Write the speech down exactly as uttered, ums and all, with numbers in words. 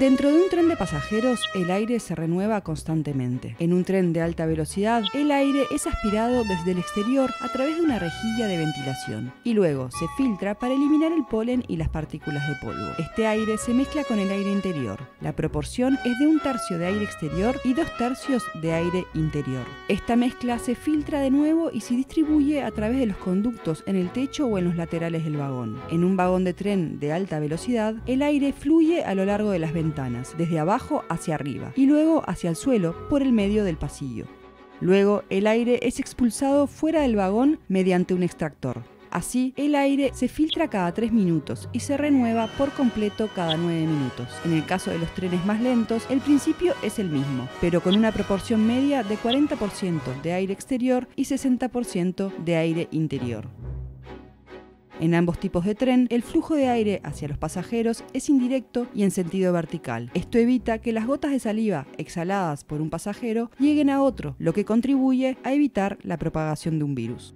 Dentro de un tren de pasajeros, el aire se renueva constantemente. En un tren de alta velocidad, el aire es aspirado desde el exterior a través de una rejilla de ventilación y luego se filtra para eliminar el polen y las partículas de polvo. Este aire se mezcla con el aire interior. La proporción es de un tercio de aire exterior y dos tercios de aire interior. Esta mezcla se filtra de nuevo y se distribuye a través de los conductos en el techo o en los laterales del vagón. En un vagón de tren de alta velocidad, el aire fluye a lo largo de las ventanas. Ventanas, desde abajo hacia arriba y luego hacia el suelo por el medio del pasillo. Luego, el aire es expulsado fuera del vagón mediante un extractor. Así, el aire se filtra cada tres minutos y se renueva por completo cada nueve minutos. En el caso de los trenes más lentos, el principio es el mismo, pero con una proporción media de cuarenta por ciento de aire exterior y sesenta por ciento de aire interior. En ambos tipos de tren, el flujo de aire hacia los pasajeros es indirecto y en sentido vertical. Esto evita que las gotas de saliva exhaladas por un pasajero lleguen a otro, lo que contribuye a evitar la propagación de un virus.